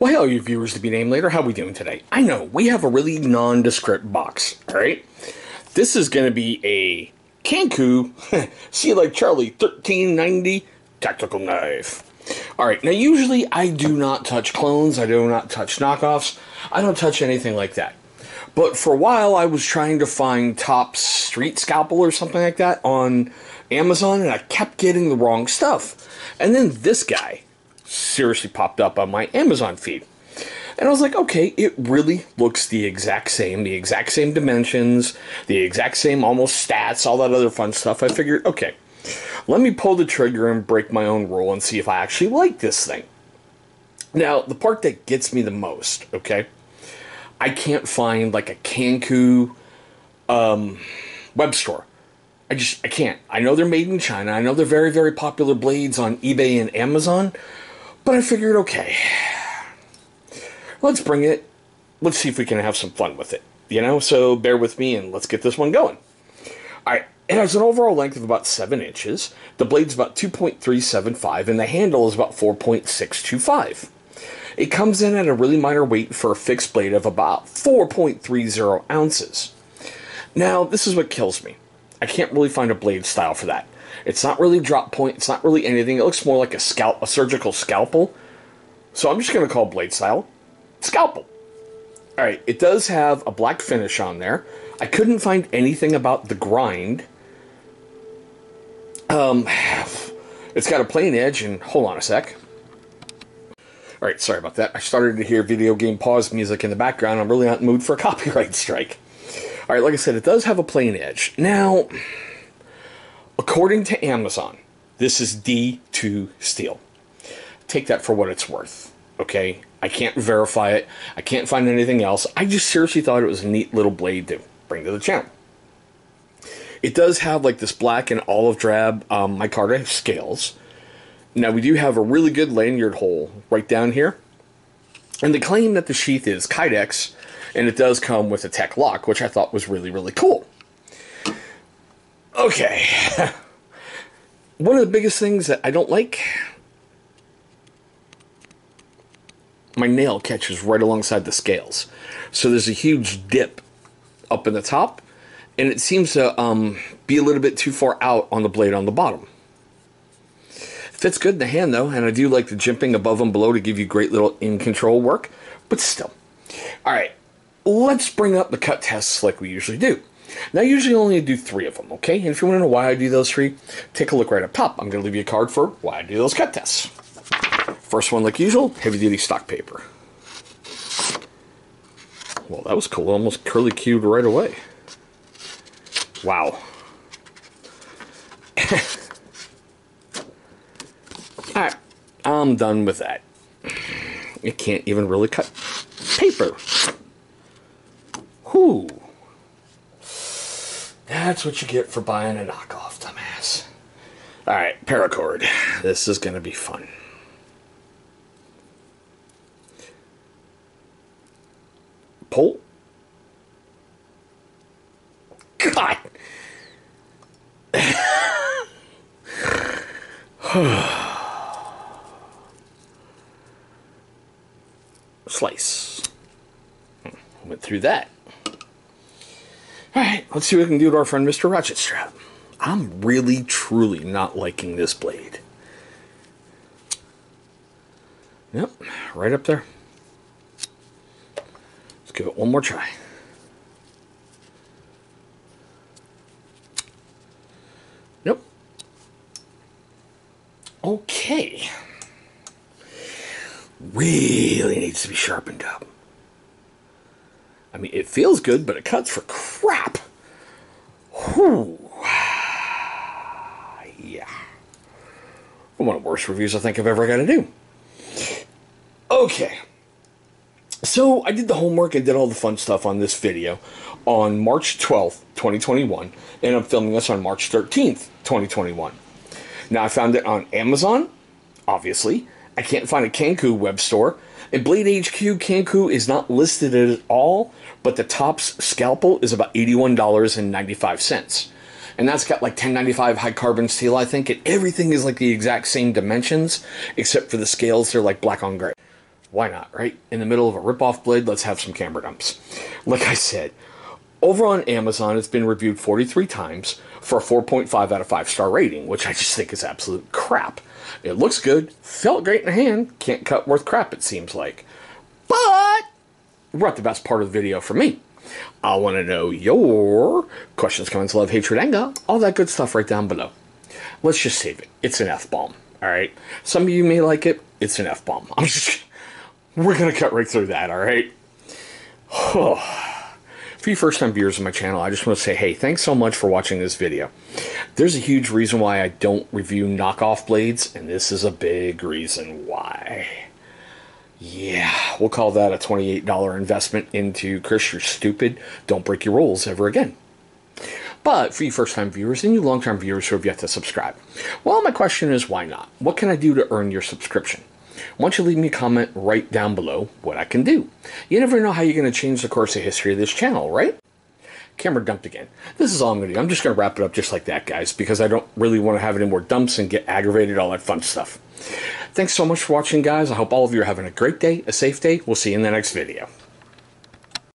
Well, hello, you viewers to be named later. How are we doing today? I know, we have a really nondescript box, all right? This is going to be a Canku, see like Charlie, 1390 tactical knife. All right, now usually I do not touch clones. I do not touch knockoffs. I don't touch anything like that. But for a while, I was trying to find Top Street Scalpel or something like that on Amazon, and I kept getting the wrong stuff. And then this guy seriously popped up on my Amazon feed, and I was like, okay, it really looks the exact same dimensions, the exact same almost stats, all that other fun stuff. I figured, okay, let me pull the trigger and break my own rule and see if I actually like this thing. Now, the part that gets me the most, okay, I can't find like a Canku web store. I can't. I know they're made in China. I know they're very, very popular blades on eBay and Amazon. But I figured, okay, let's bring it. Let's see if we can have some fun with it, you know? So bear with me and let's get this one going. All right, it has an overall length of about 7 inches. The blade's about 2.375 and the handle is about 4.625. It comes in at a really minor weight for a fixed blade of about 4.30 ounces. Now, this is what kills me. I can't really find a blade style for that. It's not really drop point. It's not really anything. It looks more like a surgical scalpel. So I'm just going to call blade style scalpel. All right. It does have a black finish on there. I couldn't find anything about the grind. It's got a plain edge, and hold on a sec. All right. Sorry about that. I started to hear video game pause music in the background. I'm really not in the mood for a copyright strike. All right, like I said, it does have a plain edge. Now, according to Amazon, this is D2 steel. Take that for what it's worth, okay? I can't verify it. I can't find anything else. I just seriously thought it was a neat little blade to bring to the channel. It does have like this black and olive drab Micarta scales. Now, we do have a really good lanyard hole right down here. And they claim that the sheath is Kydex, and it does come with a tech lock, which I thought was really, really cool. Okay. One of the biggest things that I don't like, my nail catches right alongside the scales. So there's a huge dip up in the top, and it seems to be a little bit too far out on the blade on the bottom. Fits good in the hand, though, and I do like the jimping above and below to give you great little in-control work, but still. All right. Let's bring up the cut tests like we usually do. Now, I usually only do 3 of them, okay? And if you want to know why I do those 3, take a look right up top. I'm going to leave you a card for why I do those cut tests. First one, like usual, heavy-duty stock paper. Well, that was cool. Almost curly-cued right away. Wow. All right, I'm done with that. It can't even really cut paper. Ooh, that's what you get for buying a knockoff, dumbass. All right, paracord. This is going to be fun. Pull. God. Slice. Went through that. All right, let's see what we can do to our friend Mr. Ratchetstrap. I'm really, truly not liking this blade. Yep, right up there. Let's give it one more try. Nope. Okay. Really needs to be sharpened up. I mean, it feels good, but it cuts for crap. Whew. Yeah. One of the worst reviews I think I've ever got to do. Okay. So, I did the homework and did all the fun stuff on this video on March 12th, 2021. And I'm filming this on March 13th, 2021. Now, I found it on Amazon, obviously. I can't find a Canku web store. And Blade HQ Canku is not listed at all, but the Tops Scalpel is about $81.95. And that's got like 1095 high carbon steel, I think, and everything is like the exact same dimensions, except for the scales, they're like black on gray. why not, right? In the middle of a rip-off blade, let's have some camera dumps. Like I said, over on Amazon, it's been reviewed 43 times for a 4.5 out of 5-star rating, which I just think is absolute crap. It looks good, felt great in the hand, can't cut worth crap, it seems like. But we're at the best part of the video for me. I want to know your questions, comments, love, hatred, anger, all that good stuff right down below. Let's just save it. It's an F-bomb, all right? Some of you may like it. It's an F-bomb. We're going to cut right through that, all right? For you first-time viewers of my channel, I just want to say, hey, thanks so much for watching this video. There's a huge reason why I don't review knockoff blades, and this is a big reason why. Yeah, we'll call that a $28 investment into, Chris, you're stupid, don't break your rules ever again. But for you first-time viewers and you long-term viewers who have yet to subscribe, well, my question is, why not? What can I do to earn your subscription? Why don't you leave me a comment right down below what I can do? You never know how you're going to change the course of history of this channel, right? Camera dumped again. This is all I'm going to do. I'm just going to wrap it up just like that, guys, because I don't really want to have any more dumps and get aggravated, all that fun stuff. Thanks so much for watching, guys. I hope all of you are having a great day, a safe day. We'll see you in the next video.